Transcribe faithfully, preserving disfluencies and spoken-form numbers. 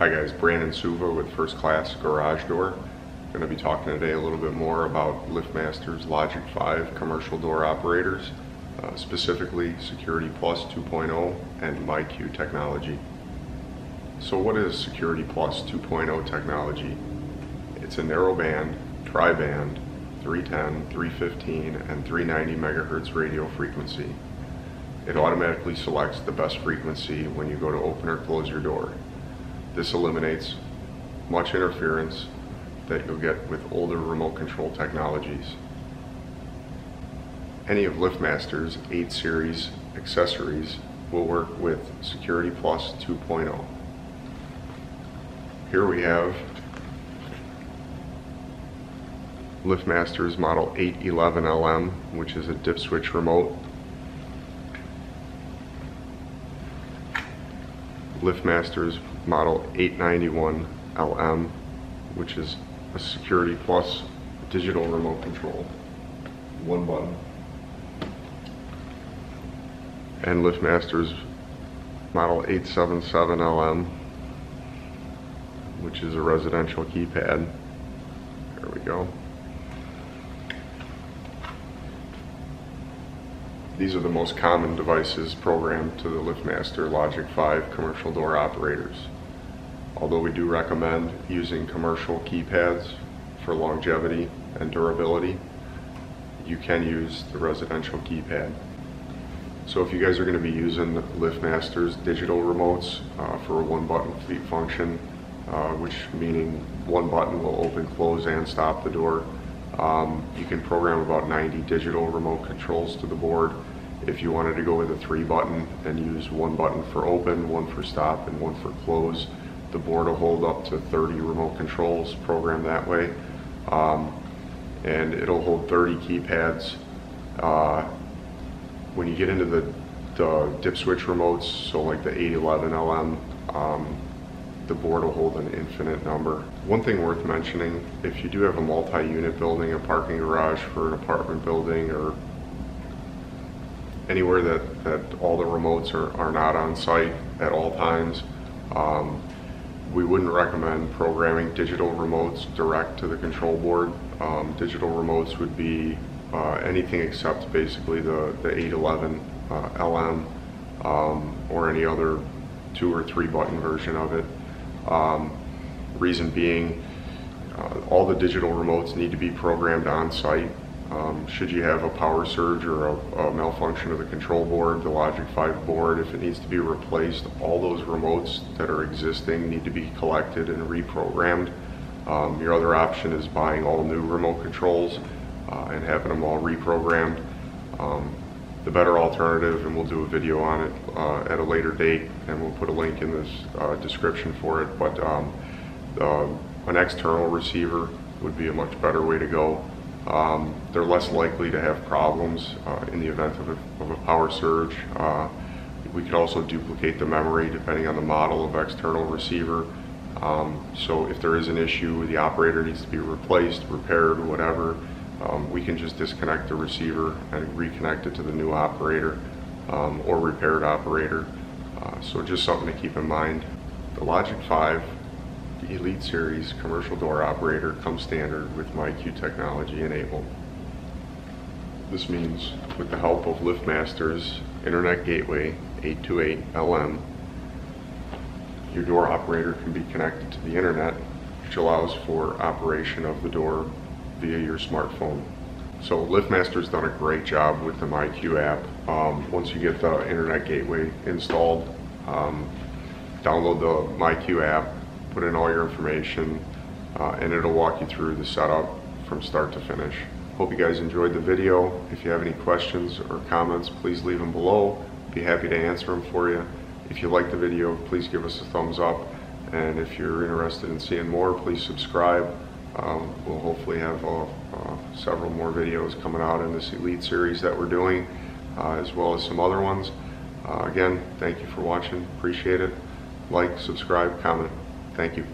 Hi guys, Brandon Suva with First Class Garage Door. I'm going to be talking today a little bit more about LiftMaster's Logic five commercial door operators, uh, specifically Security Plus two point oh and MyQ technology. So what is Security Plus two point oh technology? It's a narrowband, tri-band, three ten, three fifteen, and three ninety megahertz radio frequency. It automatically selects the best frequency when you go to open or close your door. This eliminates much interference that you'll get with older remote control technologies. Any of LiftMaster's eight series accessories will work with Security Plus two point oh. Here we have LiftMaster's model eight eleven L M, which is a dip switch remote. LiftMaster's model eight ninety-one L M, which is a Security Plus digital remote control, one button, and LiftMaster's model eight seventy-seven L M, which is a residential keypad. There we go. These are the most common devices programmed to the LiftMaster Logic five commercial door operators. Although we do recommend using commercial keypads for longevity and durability, you can use the residential keypad. So if you guys are going to be using LiftMaster's digital remotes uh, for a one-button fleet function, uh, which meaning one button will open, close, and stop the door, um, you can program about ninety digital remote controls to the board. If you wanted to go with a three button and use one button for open, one for stop, and one for close, the board will hold up to thirty remote controls programmed that way. Um, and it'll hold thirty keypads. Uh, when you get into the, the dip switch remotes, so like the eight eleven L M, um, the board will hold an infinite number. One thing worth mentioning, if you do have a multi-unit building, a parking garage for an apartment building, or anywhere that, that all the remotes are, are not on site at all times, um, we wouldn't recommend programming digital remotes direct to the control board. Um, digital remotes would be uh, anything except basically the, the eight eleven L M um, or any other two or three button version of it. Um, reason being, uh, all the digital remotes need to be programmed on site. Um, should you have a power surge or a, a malfunction of the control board, the Logic five board, if it needs to be replaced, all those remotes that are existing need to be collected and reprogrammed. Um, your other option is buying all new remote controls uh, and having them all reprogrammed. Um, the better alternative, and we'll do a video on it uh, at a later date, and we'll put a link in this uh, description for it, but um, uh, an external receiver would be a much better way to go. Um, they're less likely to have problems uh, in the event of a, of a power surge. Uh, we could also duplicate the memory depending on the model of external receiver. Um, so if there is an issue, the operator needs to be replaced, repaired, whatever, um, we can just disconnect the receiver and reconnect it to the new operator um, or repaired operator. Uh, so just something to keep in mind. The Logic five Elite Series commercial door operator comes standard with MyQ technology enabled. This means with the help of LiftMaster's Internet Gateway eight twenty-eight L M, your door operator can be connected to the internet, which allows for operation of the door via your smartphone. So LiftMaster's done a great job with the MyQ app. Um, once you get the Internet Gateway installed, um, download the MyQ app, put in all your information, uh, and it'll walk you through the setup from start to finish. Hope you guys enjoyed the video. If you have any questions or comments, please leave them below. Be happy to answer them for you. If you like the video, please give us a thumbs up. And if you're interested in seeing more, please subscribe. Um, we'll hopefully have uh, uh, several more videos coming out in this Elite series that we're doing, uh, as well as some other ones. Uh, again, thank you for watching. Appreciate it. Like, subscribe, comment. Thank you.